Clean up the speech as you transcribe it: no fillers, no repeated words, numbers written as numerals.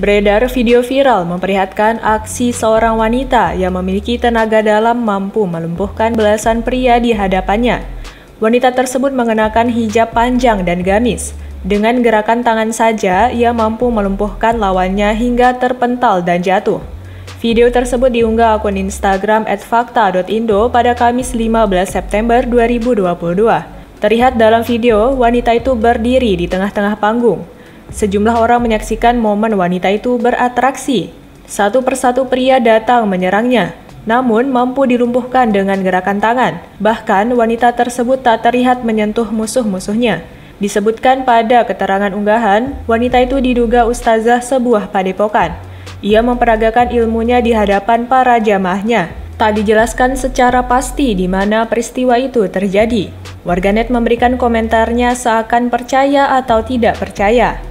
Beredar video viral memperlihatkan aksi seorang wanita yang memiliki tenaga dalam mampu melumpuhkan belasan pria di hadapannya. Wanita tersebut mengenakan hijab panjang dan gamis. Dengan gerakan tangan saja, ia mampu melumpuhkan lawannya hingga terpental dan jatuh. Video tersebut diunggah akun Instagram @fakta.indo pada Kamis 15 September 2022. Terlihat dalam video, wanita itu berdiri di tengah-tengah panggung. Sejumlah orang menyaksikan momen wanita itu beratraksi. Satu persatu pria datang menyerangnya, namun mampu dilumpuhkan dengan gerakan tangan. Bahkan wanita tersebut tak terlihat menyentuh musuh-musuhnya. Disebutkan pada keterangan unggahan, wanita itu diduga ustazah sebuah padepokan. Ia memperagakan ilmunya di hadapan para jamaahnya. Tak dijelaskan secara pasti di mana peristiwa itu terjadi. Warganet memberikan komentarnya seakan percaya atau tidak percaya.